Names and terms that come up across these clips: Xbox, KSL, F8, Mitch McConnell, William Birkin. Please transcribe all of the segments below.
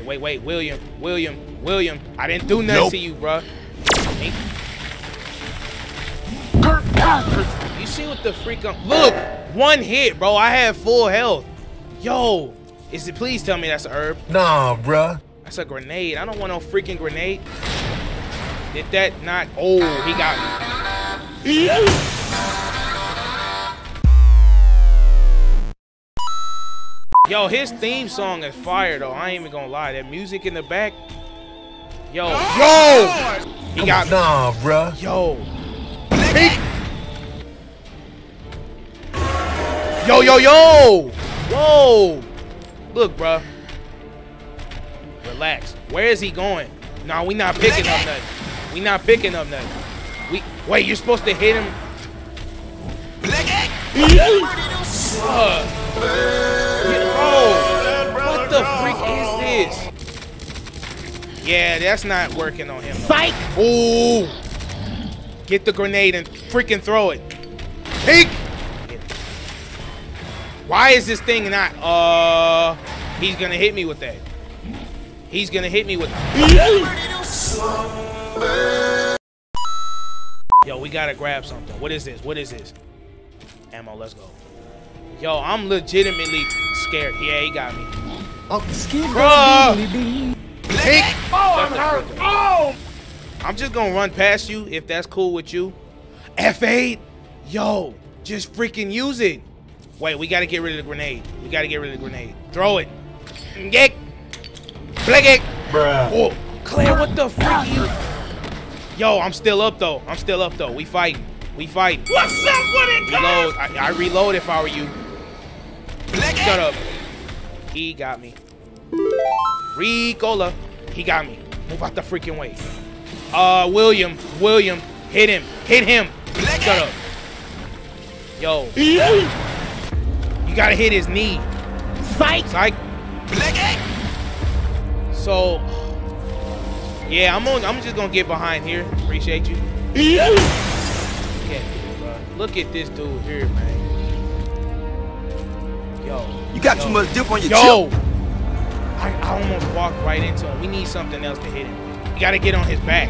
Wait, William. I didn't do nothing to you, bruh. You see what the freak I'm... Look, one hit, bro. I have full health. Yo, is it? Please tell me that's a herb. Nah, bruh. That's a grenade. I don't want no freaking grenade. Did that not... Oh, he got me. Yo, his theme song is fire, though. I ain't even gonna lie. That music in the back... Yo. Yo! He got me. Nah, bruh. Yo. Yo! Whoa! Look, bruh. Relax. Where is he going? Nah, we not picking up nothing. Wait, you're supposed to hit him. What the freak is this? Yeah, that's not working on him. Psych! Ooh! Get the grenade and freaking throw it. Peek! Why is this thing not? He's gonna hit me with that. He's gonna hit me with that. Yo, we gotta grab something. What is this? What is this? Ammo, let's go. Yo, I'm legitimately scared. Yeah, he got me. Bruh! Peek! Oh! I'm just gonna run past you if that's cool with you. F8, yo, just freaking use it. Wait, we gotta get rid of the grenade. Throw it. Get. Bruh. Claire, what the freak? Yo, I'm still up though. We fighting. What's up with it, guys? I reload if I were you. Shut up. He got me. Ricola. He got me. Move out the freaking way. William, hit him, Shut up. Yo. You gotta hit his knee. Psych. So, yeah, I'm just gonna get behind here. Appreciate you. Look at this dude here, man. Yo. You got too much dip on your chip. I almost walked right into him. We need something else to hit him. You gotta get on his back.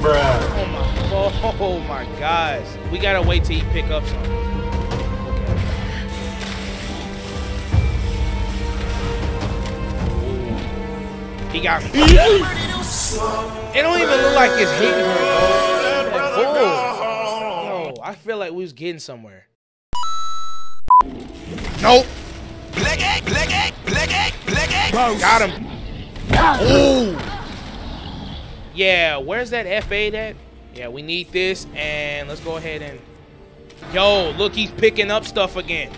Bruh. Oh my gosh. We gotta wait till he pick up something. Okay. He got me. It don't even look like it's hitting her, though. Like, oh. Yo, I feel like we was getting somewhere. Nope. Got him. Ooh. Yeah, where's that F8 at? Yeah, we need this, and let's go ahead and... Yo, look, he's picking up stuff again.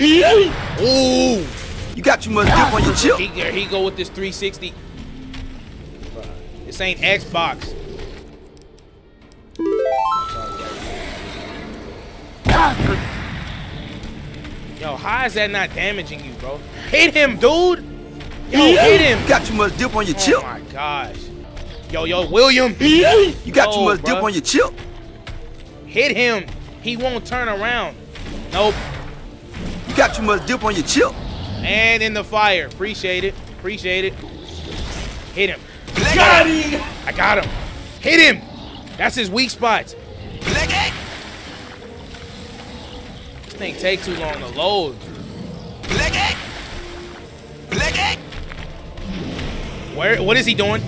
Ooh! You got too much dip on your chip. There he go with this 360. This ain't Xbox. Yo, how is that not damaging you, bro? Hit him, dude! Yo, hit him! You got too much dip on your chip. Oh my gosh. Yo, William. You got too much dip on your chip. Hit him. He won't turn around. Nope. You got too much dip on your chip. And in the fire. Appreciate it. Hit him. Got him. I got him. Hit him. That's his weak spots. This thing take too long to load. Where? What is he doing?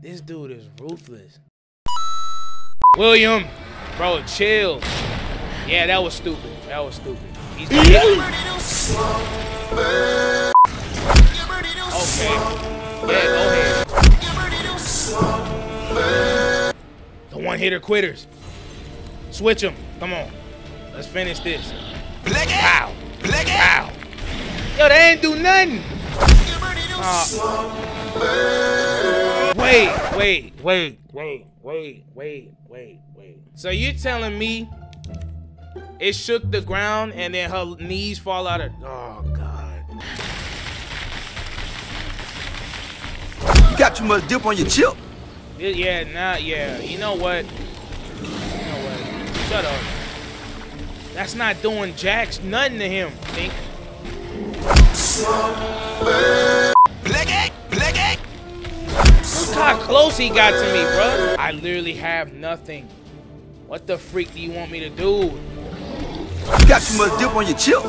This dude is ruthless. William, bro, chill. Yeah, that was stupid. He's yeah, go ahead. The one-hitter quitters. Switch him. Come on. Let's finish this. Wow. Yo, they ain't do nothing. Wait. So you're telling me it shook the ground and then her knees fall out of... Oh, God. You got too much dip on your chip. Yeah, nah, yeah. You know what? Shut up. That's not doing jacks, nothing to him, think. Look how close he got to me, bro. I literally have nothing. What the freak do you want me to do? You got too much dip on your chip.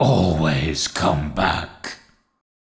Always come back.